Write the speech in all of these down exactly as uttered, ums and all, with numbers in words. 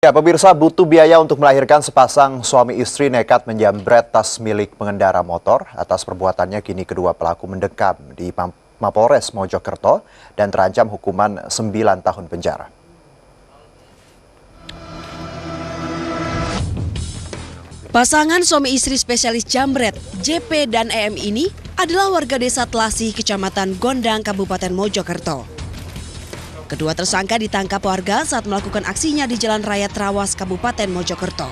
Ya, pemirsa, butuh biaya untuk melahirkan. Sepasang suami istri nekat menjamret tas milik pengendara motor. Atas perbuatannya kini kedua pelaku mendekam di Mapolres Mojokerto dan terancam hukuman sembilan tahun penjara. Pasangan suami istri spesialis jamret J P dan E M ini adalah warga desa Tlasi, Kecamatan Gondang, Kabupaten Mojokerto. Kedua tersangka ditangkap warga saat melakukan aksinya di Jalan Raya Trawas, Kabupaten Mojokerto.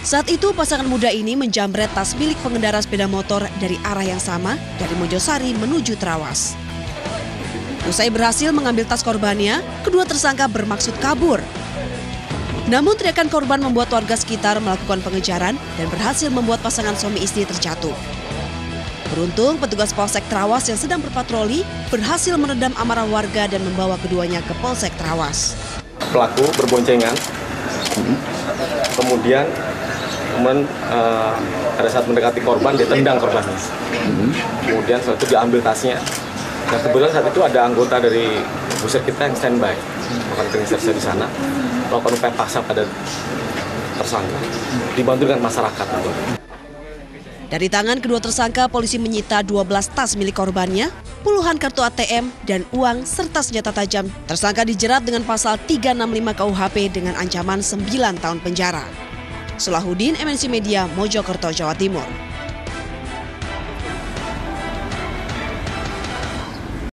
Saat itu pasangan muda ini menjamret tas milik pengendara sepeda motor dari arah yang sama dari Mojosari menuju Trawas. Usai berhasil mengambil tas korbannya, kedua tersangka bermaksud kabur. Namun teriakan korban membuat warga sekitar melakukan pengejaran dan berhasil membuat pasangan suami istri terjatuh. Beruntung, petugas Polsek Trawas yang sedang berpatroli berhasil meredam amarah warga dan membawa keduanya ke Polsek Trawas. Pelaku berboncengan, kemudian men, uh, pada saat mendekati korban, dia tendang korbannya. Kemudian setelah itu diambil tasnya. Nah, kebetulan saat itu ada anggota dari buser kita yang standby, melakukan penginsersi di sana, melakukan upaya paksa pada tersangka, dibantu dengan masyarakat. Dari tangan kedua tersangka, polisi menyita dua belas tas milik korbannya, puluhan kartu A T M dan uang serta senjata tajam. Tersangka dijerat dengan pasal tiga enam lima K U H P dengan ancaman sembilan tahun penjara. Sulahudin, M N C Media, Mojokerto, Jawa Timur.